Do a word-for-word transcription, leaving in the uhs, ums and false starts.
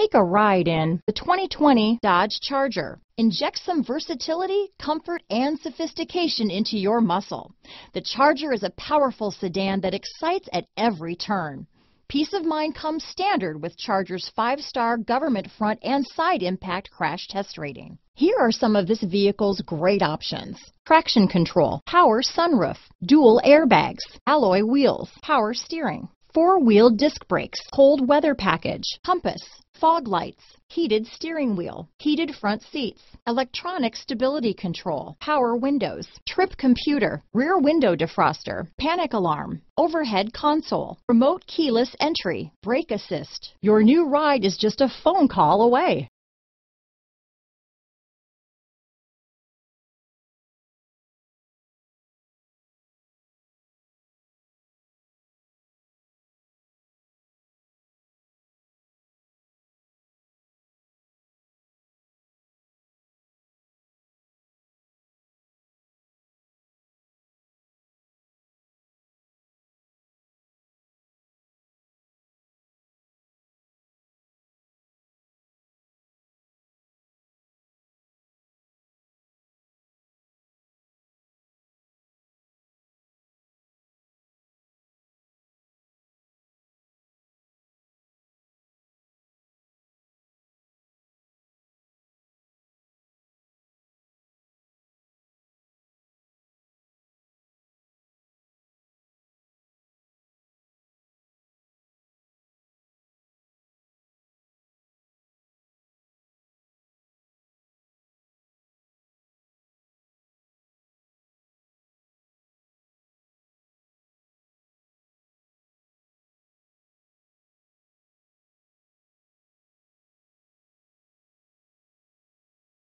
Take a ride in the twenty twenty Dodge Charger. Inject some versatility, comfort, and sophistication into your muscle. The Charger is a powerful sedan that excites at every turn. Peace of mind comes standard with Charger's five-star government front and side impact crash test rating. Here are some of this vehicle's great options: traction control, power sunroof, dual airbags, alloy wheels, power steering, four-wheel disc brakes, cold weather package, compass, fog lights, heated steering wheel, heated front seats, electronic stability control, power windows, trip computer, rear window defroster, panic alarm, overhead console, remote keyless entry, brake assist. Your new ride is just a phone call away.